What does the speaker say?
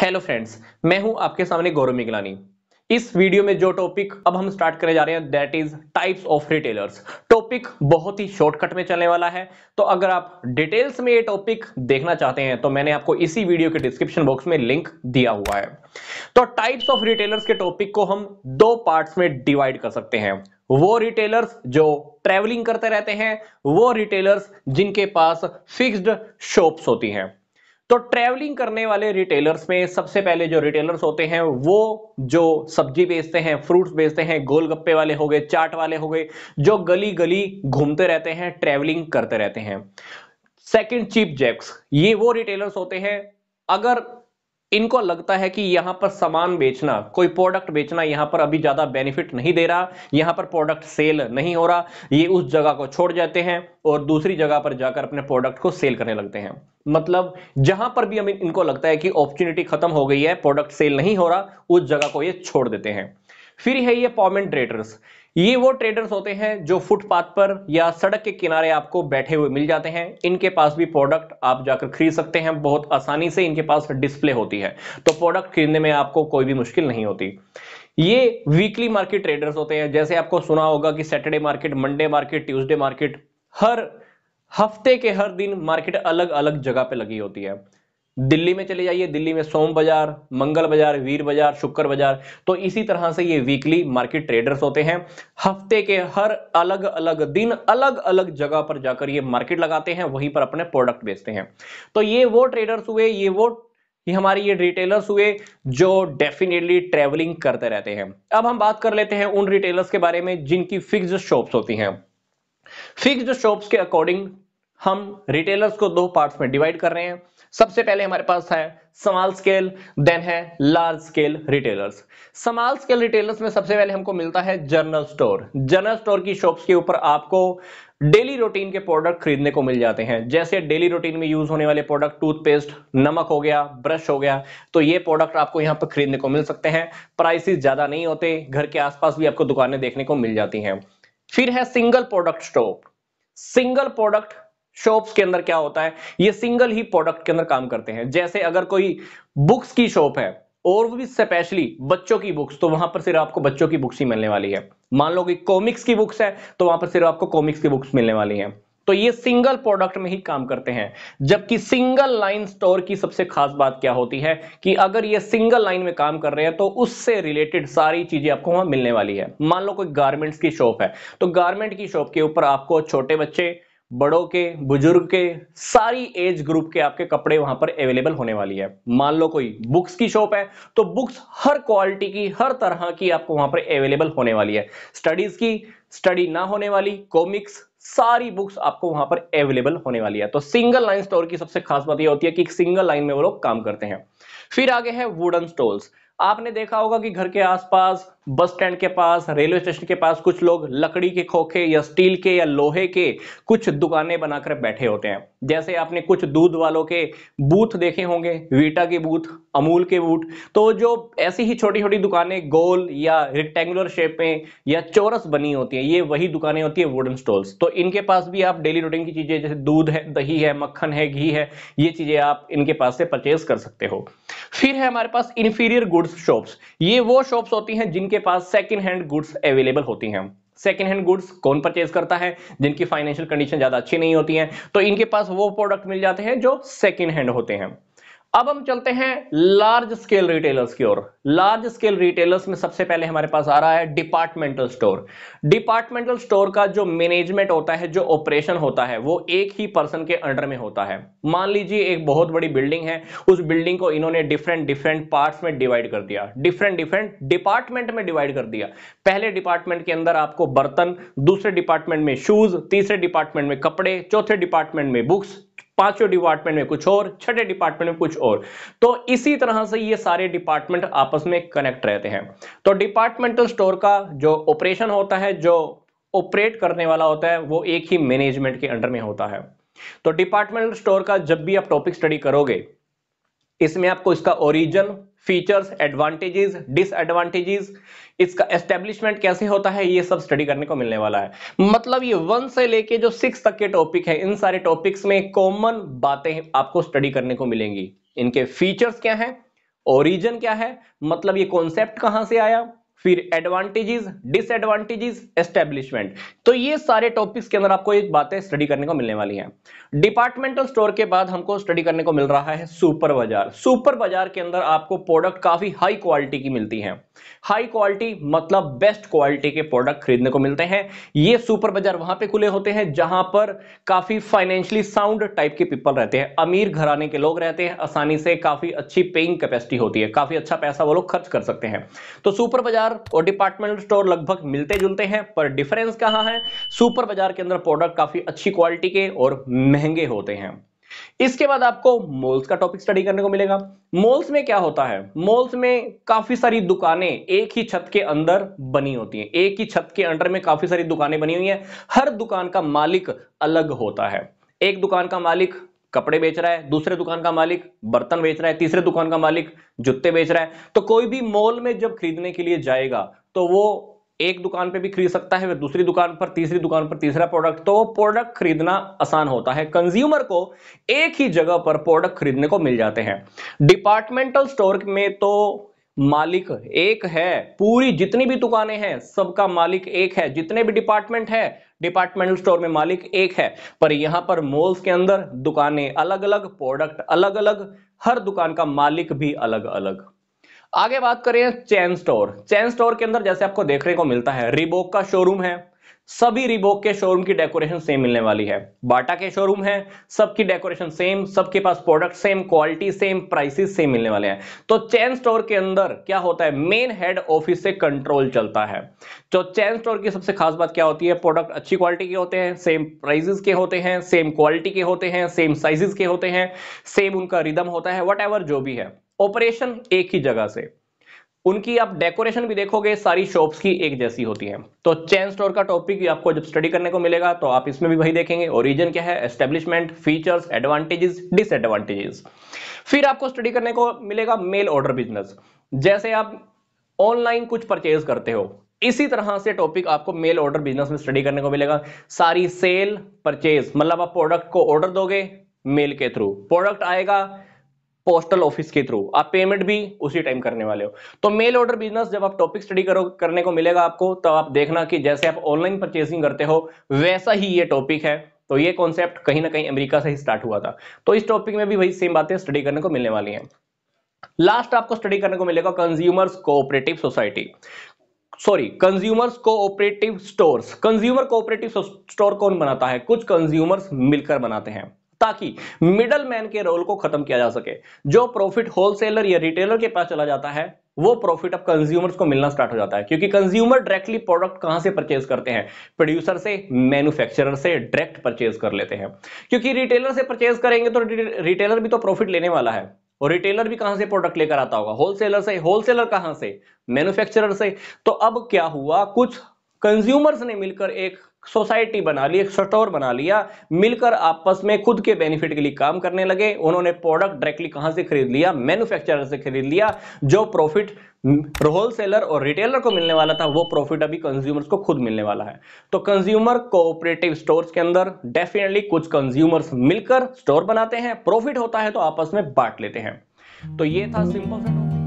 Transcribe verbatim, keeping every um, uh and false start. Hello friends, मैं हूं आपके सामने गौरव मिगलानी। इस वीडियो में जो टॉपिक अब हम स्टार्ट करने जा रहे हैं that is types of retailers. Topic बहुत ही शॉर्टकट में चलने वाला है, तो अगर आप डिटेल्स में ये टॉपिक देखना चाहते हैं तो मैंने आपको इसी वीडियो के डिस्क्रिप्शन बॉक्स में लिंक दिया हुआ है। तो टाइप्स ऑफ रिटेलर्स के टॉपिक को हम दो पार्ट्स में डिवाइड कर सकते हैं, वो रिटेलर्स जो ट्रैवलिंग करते रहते हैं, वो रिटेलर्स जिनके पास फिक्स्ड शॉप्स होती हैं। तो ट्रैवलिंग करने वाले रिटेलर्स में सबसे पहले जो रिटेलर्स होते हैं वो जो सब्जी बेचते हैं, फ्रूट्स बेचते हैं, गोलगप्पे वाले हो गए, चाट वाले हो गए, जो गली गली घूमते रहते हैं, ट्रैवलिंग करते रहते हैं। सेकंड, चीप जैक्स, ये वो रिटेलर्स होते हैं अगर इनको लगता है कि यहाँ पर सामान बेचना, कोई प्रोडक्ट बेचना यहाँ पर अभी ज़्यादा बेनिफिट नहीं दे रहा, यहाँ पर प्रोडक्ट सेल नहीं हो रहा, ये उस जगह को छोड़ जाते हैं और दूसरी जगह पर जाकर अपने प्रोडक्ट को सेल करने लगते हैं। मतलब जहां पर भी हमें इनको लगता है कि अपॉर्चुनिटी खत्म हो गई है, प्रोडक्ट सेल नहीं हो रहा, उस जगह को ये छोड़ देते हैं। फिर है ये पॉमेंट ट्रेडर्स, ये वो ट्रेडर्स होते हैं जो फुटपाथ पर या सड़क के किनारे आपको बैठे हुए मिल जाते हैं। इनके पास भी प्रोडक्ट आप जाकर खरीद सकते हैं बहुत आसानी से, इनके पास डिस्प्ले होती है तो प्रोडक्ट खरीदने में आपको कोई भी मुश्किल नहीं होती। ये वीकली मार्केट ट्रेडर्स होते हैं, जैसे आपको सुना होगा कि Saturday market, Monday market, Tuesday market, हर हफ्ते के हर दिन मार्केट अलग अलग जगह पे लगी होती है। दिल्ली में चले जाइए, दिल्ली में सोम बाजार, मंगल बाजार, वीर बाजार, शुक्र बाजार, तो इसी तरह से ये वीकली मार्केट ट्रेडर्स होते हैं। हफ्ते के हर अलग अलग दिन अलग अलग जगह पर जाकर ये मार्केट लगाते हैं, वहीं पर अपने प्रोडक्ट बेचते हैं। तो ये वो ट्रेडर्स हुए, ये वो ये हमारे ये रिटेलर्स हुए जो डेफिनेटली ट्रेवलिंग करते रहते हैं। अब हम बात कर लेते हैं उन रिटेलर्स के बारे में जिनकी फिक्स्ड शॉप्स होती हैं। फिक्स्ड शॉप्स के अकॉर्डिंग हम रिटेलर्स को दो पार्ट्स में डिवाइड कर रहे हैं। सबसे पहले हमारे पास है स्मॉल स्केल, देन है large scale retailers. Small scale retailers में सबसे पहले हमको मिलता है जनरल स्टोर। जनरल स्टोर की शॉप्स के ऊपर आपको डेली रूटीन के प्रोडक्ट खरीदने को मिल जाते हैं, जैसे डेली रूटीन में यूज होने वाले प्रोडक्ट, टूथपेस्ट, नमक हो गया, ब्रश हो गया, तो ये प्रोडक्ट आपको यहाँ पर खरीदने को मिल सकते हैं। प्राइसेस ज्यादा नहीं होते, घर के आसपास भी आपको दुकानें देखने को मिल जाती हैं। फिर है single product shop. Single product shops के अंदर क्या होता है, ये सिंगल ही प्रोडक्ट के अंदर काम करते हैं। जैसे अगर कोई बुक्स की शॉप है और वो भी स्पेशली बच्चों की बुक्स, तो वहां पर सिर्फ आपको बच्चों की बुक्स ही मिलने वाली है। मान लो कि कॉमिक्स की बुक्स है तो वहां पर सिर्फ आपको कॉमिक्स की बुक्स मिलने वाली है। तो ये सिंगल प्रोडक्ट में ही काम करते हैं। जबकि सिंगल लाइन स्टोर की सबसे खास बात क्या होती है कि अगर ये सिंगल लाइन में काम कर रहे हैं तो उससे रिलेटेड सारी चीजें आपको वहां मिलने वाली है। मान लो कोई गारमेंट्स की शॉप है तो गारमेंट की शॉप के ऊपर आपको छोटे बच्चे, बड़ों के, बुजुर्ग के, सारी एज ग्रुप के आपके कपड़े वहां पर अवेलेबल होने वाली है। मान लो कोई बुक्स की शॉप है तो बुक्स हर क्वालिटी की, हर तरह की आपको वहां पर अवेलेबल होने वाली है। स्टडीज की, स्टडी ना होने वाली, कॉमिक्स, सारी बुक्स आपको वहां पर अवेलेबल होने वाली है। तो सिंगल लाइन स्टोर की सबसे खास बात यह होती है कि सिंगल लाइन में वो लोग काम करते हैं। फिर आगे है वुडन स्टॉल्स। आपने देखा होगा कि घर के आसपास, बस स्टैंड के पास, रेलवे स्टेशन के पास कुछ लोग लकड़ी के खोखे या स्टील के या लोहे के कुछ दुकानें बनाकर बैठे होते हैं। जैसे आपने कुछ दूध वालों के बूथ देखे होंगे, वीटा के बूथ, अमूल के बूथ, तो जो ऐसी ही छोटी छोटी दुकानें गोल या रेक्टेंगुलर शेप में या चौरस बनी होती है, ये वही दुकानें होती है वुडन स्टॉल्स। तो इनके पास भी आप डेली रूटीन की चीजें जैसे दूध है, दही है, मक्खन है, घी है, ये चीजें आप इनके पास से परचेज कर सकते हो। फिर है हमारे पास इंफीरियर गुड्स शॉप्स। ये वो शॉप्स होती हैं जिनके पास सेकंड हैंड गुड्स अवेलेबल होती हैं। सेकंड हैंड गुड्स कौन परचेज करता है, जिनकी फाइनेंशियल कंडीशन ज्यादा अच्छी नहीं होती है, तो इनके पास वो प्रोडक्ट मिल जाते हैं जो सेकंड हैंड होते हैं। अब हम चलते हैं लार्ज स्केल रिटेलर्स की ओर। लार्ज स्केल रिटेलर्स में सबसे पहले हमारे पास आ रहा है डिपार्टमेंटल स्टोर। डिपार्टमेंटल स्टोर का जो मैनेजमेंट होता है, जो ऑपरेशन होता है, वो एक ही पर्सन के अंडर में होता है। मान लीजिए एक बहुत बड़ी बिल्डिंग है, उस बिल्डिंग को इन्होंने डिफरेंट डिफरेंट पार्ट्स में डिवाइड कर दिया, डिफरेंट डिफरेंट डिपार्टमेंट में डिवाइड कर दिया। पहले डिपार्टमेंट के अंदर आपको बर्तन, दूसरे डिपार्टमेंट में शूज, तीसरे डिपार्टमेंट में कपड़े, चौथे डिपार्टमेंट में बुक्स, पांचों डिपार्टमेंट में कुछ और, छठे डिपार्टमेंट में कुछ और, तो इसी तरह से ये सारे डिपार्टमेंट आपस में कनेक्ट रहते हैं। तो डिपार्टमेंटल स्टोर का जो ऑपरेशन होता है, जो ऑपरेट करने वाला होता है, वो एक ही मैनेजमेंट के अंडर में होता है। तो डिपार्टमेंटल स्टोर का जब भी आप टॉपिक स्टडी करोगे, इसमें आपको इसका ओरिजिन, फीचर्स, एडवांटेजेस, डिसएडवांटेजेस, इसका एस्टेब्लिशमेंट कैसे होता है, ये सब स्टडी करने को मिलने वाला है। मतलब ये वन से लेके जो सिक्स तक के टॉपिक है, इन सारे टॉपिक्स में कॉमन बातें आपको स्टडी करने को मिलेंगी। इनके फीचर्स क्या हैं, ओरिजिन क्या है, मतलब ये कॉन्सेप्ट कहां से आया, फिर एडवांटेजेस, डिसएडवांटेजेस, एस्टेब्लिशमेंट। तो ये सारे टॉपिक्स के अंदर आपको एक बातें स्टडी करने को मिलने वाली हैं। डिपार्टमेंटल स्टोर के बाद हमको स्टडी करने को मिल रहा है सुपर बाजार। सुपर बाजार के अंदर आपको प्रोडक्ट काफी हाई क्वालिटी की मिलती है। हाई क्वालिटी मतलब बेस्ट क्वालिटी के प्रोडक्ट खरीदने को मिलते हैं। ये सुपर बाजार वहां पे खुले होते हैं जहां पर काफी फाइनेंशियली साउंड टाइप के पीपल रहते हैं, अमीर घराने के लोग रहते हैं, आसानी से काफी अच्छी पेइंग कैपेसिटी होती है, काफी अच्छा पैसा वो लोग खर्च कर सकते हैं। तो सुपर बाजार और डिपार्टमेंटल स्टोर लगभग मिलते जुलते हैं, पर डिफरेंस कहां है, सुपर बाजार के अंदर प्रोडक्ट काफी अच्छी क्वालिटी के और महंगे होते हैं। इसके बाद आपको मॉल्स का टॉपिक स्टडी करने को मिलेगा। मॉल्स में क्या होता है, मॉल्स में काफी सारी दुकानें एक ही छत के अंदर बनी होती हैं, एक ही छत के अंडर में काफी सारी दुकानें बनी हुई हैं। हर दुकान का मालिक अलग होता है, एक दुकान का मालिक कपड़े बेच रहा है, दूसरे दुकान का मालिक बर्तन बेच रहा है, तीसरे दुकान का मालिक जूते बेच रहा है। तो कोई भी मॉल में जब खरीदने के लिए जाएगा तो वो एक दुकान पे भी खरीद सकता है, फिर दूसरी दुकान पर, तीसरी दुकान पर तीसरा प्रोडक्ट। तो प्रोडक्ट खरीदना आसान होता है, कंज्यूमर को एक ही जगह पर प्रोडक्ट खरीदने को मिल जाते हैं। डिपार्टमेंटल स्टोर में तो मालिक एक है, पूरी जितनी भी दुकानें हैं सबका मालिक एक है, जितने भी डिपार्टमेंट है डिपार्टमेंटल स्टोर में मालिक एक है। पर यहां पर मॉल्स के अंदर दुकानें अलग अलग, प्रोडक्ट अलग अलग, हर दुकान का मालिक भी अलग अलग। आगे बात करें चेन स्टोर। चेन स्टोर के अंदर जैसे आपको देखने को मिलता है रिबॉक का शोरूम है, सभी रिबॉक के शोरूम की डेकोरेशन सेम मिलने वाली है। बाटा के शोरूम है, सबकी डेकोरेशन सेम, सबके पास product same, quality same, prices same मिलने वाले हैं। तो चेन स्टोर के अंदर क्या होता है, मेन हेड ऑफिस से कंट्रोल चलता है। तो चेन स्टोर की सबसे खास बात क्या होती है, प्रोडक्ट अच्छी क्वालिटी के होते हैं, सेम प्राइसेस के होते हैं, सेम क्वालिटी के होते हैं, सेम साइजेस के होते हैं, सेम उनका रिदम होता है, वट जो भी है, ऑपरेशन एक ही जगह से। उनकी आप डेकोरेशन भी देखोगे सारी शॉप्स की एक जैसी होती है। तो चेन स्टोर का टॉपिक आपको जब स्टडी करने को मिलेगा तो आप इसमें भी वही देखेंगे, ओरिजिन क्या है, एस्टेब्लिशमेंट, फीचर्स, एडवांटेजेस, डिसएडवांटेजेस। फिर आपको स्टडी करने को मिलेगा मेल ऑर्डर बिजनेस। जैसे आप ऑनलाइन कुछ परचेज करते हो, इसी तरह से टॉपिक आपको मेल ऑर्डर बिजनेस में स्टडी करने को मिलेगा। सारी सेल परचेज, मतलब आप प्रोडक्ट को ऑर्डर दोगे मेल के थ्रू, प्रोडक्ट आएगा पोस्टल ऑफिस के थ्रू, आप पेमेंट भी उसी टाइम करने वाले हो। तो मेल ऑर्डर बिजनेस जब आप टॉपिक स्टडी करो करने को मिलेगा आपको, तो आप देखना कि जैसे आप ऑनलाइन परचेसिंग करते हो वैसा ही ये टॉपिक है। तो ये कॉन्सेप्ट कहीं ना कहीं अमेरिका से ही स्टार्ट हुआ था। तो इस टॉपिक में भी वही सेम बातें स्टडी करने को मिलने वाली हैं। लास्ट आपको स्टडी करने को मिलेगा consumers cooperative society, sorry consumers cooperative stores. Consumer cooperative store कौन बनाता है, कुछ कंज्यूमर्स मिलकर बनाते हैं ताकि मिडलमैन के रोल को खत्म किया जा सके। जो प्रॉफिट होलसेलर या रिटेलर के पास चला जाता है वो प्रॉफिट अब कंज्यूमर्स को मिलना स्टार्ट हो जाता है, क्योंकि कंज्यूमर डायरेक्टली प्रोडक्ट कहां से परचेज करते हैं, प्रोड्यूसर से, मैन्युफैक्चरर से डायरेक्ट परचेज कर लेते हैं। क्योंकि रिटेलर से परचेज करेंगे तो रिटेलर भी तो प्रॉफिट लेने वाला है, और रिटेलर भी कहां से प्रोडक्ट लेकर आता होगा, होलसेलर से, होलसेलर कहां से, मैन्युफैक्चरर से। तो अब क्या हुआ, कुछ कंज्यूमर्स ने मिलकर एक सोसाइटी बना ली, एक स्टोर बना लिया, मिलकर आपस में खुद के बेनिफिट के लिए काम करने लगे। उन्होंने प्रोडक्ट डायरेक्टली कहां से खरीद लिया, मैन्युफैक्चरर से खरीद लिया। जो प्रॉफिट होलसेलर और रिटेलर को मिलने वाला था वो प्रॉफिट अभी कंज्यूमर्स को खुद मिलने वाला है। तो कंज्यूमर कोऑपरेटिव स्टोर्स के अंदर डेफिनेटली कुछ कंज्यूमर्स मिलकर स्टोर बनाते हैं, प्रॉफिट होता है तो आपस में बांट लेते हैं। तो ये था सिंपल सा टॉपिक।